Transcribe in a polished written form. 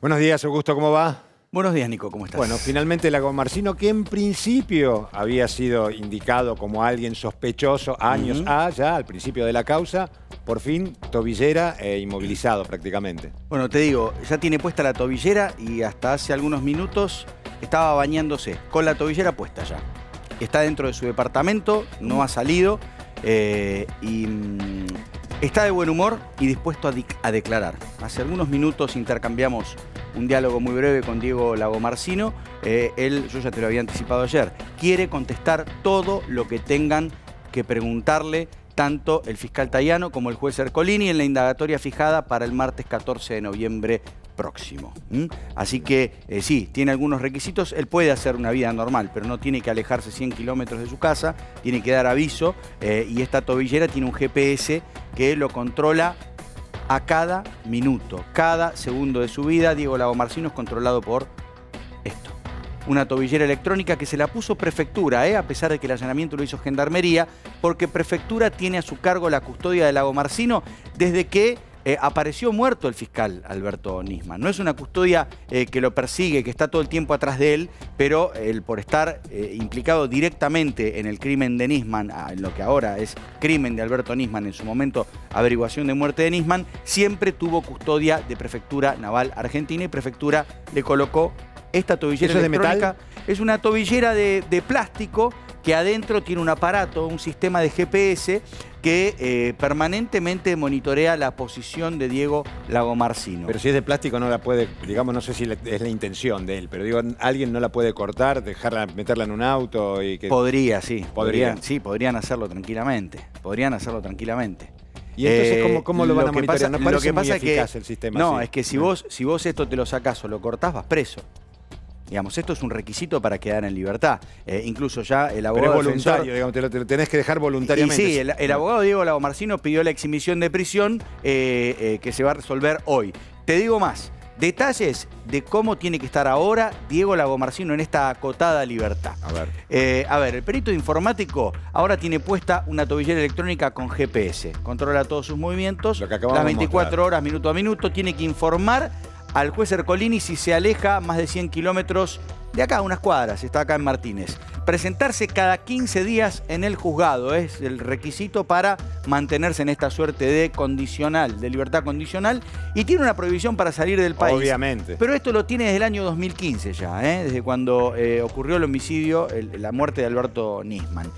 Buenos días, Augusto, ¿cómo va? Buenos días, Nico, ¿cómo estás? Bueno, finalmente Lagomarsino, que en principio había sido indicado como alguien sospechoso años ya al principio de la causa, por fin tobillera e inmovilizado prácticamente. Bueno, te digo, ya tiene puesta la tobillera y hasta hace algunos minutos estaba bañándose con la tobillera puesta ya. Está dentro de su departamento, no ha salido y está de buen humor y dispuesto a declarar. Hace algunos minutos intercambiamos un diálogo muy breve con Diego Lagomarsino. Él, yo ya te lo había anticipado ayer, quiere contestar todo lo que tengan que preguntarle tanto el fiscal Taiano como el juez Ercolini en la indagatoria fijada para el martes 14 de noviembre próximo. Así que sí, tiene algunos requisitos. Él puede hacer una vida normal, pero no tiene que alejarse 100 kilómetros de su casa, tiene que dar aviso y esta tobillera tiene un GPS que lo controla a cada minuto, cada segundo de su vida. Diego Lagomarsino es controlado por esto. Una tobillera electrónica que se la puso Prefectura, a pesar de que el allanamiento lo hizo Gendarmería, porque Prefectura tiene a su cargo la custodia de Lagomarsino desde que apareció muerto el fiscal Alberto Nisman. No es una custodia que lo persigue, que está todo el tiempo atrás de él, pero él, por estar implicado directamente en el crimen de Nisman, en lo que ahora es crimen de Alberto Nisman, en su momento averiguación de muerte de Nisman, siempre tuvo custodia de Prefectura Naval Argentina y Prefectura le colocó esta tobillera electrónica. ¿Eso es de metal? Es una tobillera de plástico que adentro tiene un aparato, un sistema de GPS que permanentemente monitorea la posición de Diego Lagomarsino. Pero si es de plástico no la puede, digamos, no sé si es la intención de él, pero digo, alguien no la puede cortar, dejarla, meterla en un auto y que... Podría, sí. ¿Podrían? Sí, podrían hacerlo tranquilamente. Podrían hacerlo tranquilamente. ¿Y entonces cómo lo van a monitorear? No parece muy eficaz el sistema. No, así. Es que si vos esto te lo sacás o lo cortás, vas preso. Digamos, esto es un requisito para quedar en libertad. Incluso ya el abogado... Pero es voluntario, digamos, te lo tenés que dejar voluntariamente. Y sí, el abogado Diego Lagomarsino pidió la exhibición de prisión que se va a resolver hoy. Te digo más, detalles de cómo tiene que estar ahora Diego Lagomarsino en esta acotada libertad. A ver. El perito informático ahora tiene puesta una tobillera electrónica con GPS. Controla todos sus movimientos, las 24 horas, minuto a minuto, tiene que informar al juez Ercolini si se aleja más de 100 kilómetros de acá, unas cuadras, está acá en Martínez. Presentarse cada 15 días en el juzgado es el requisito para mantenerse en esta suerte de condicional, de libertad condicional, y tiene una prohibición para salir del país. Obviamente. Pero esto lo tiene desde el año 2015 ya, desde cuando ocurrió el homicidio, la muerte de Alberto Nisman.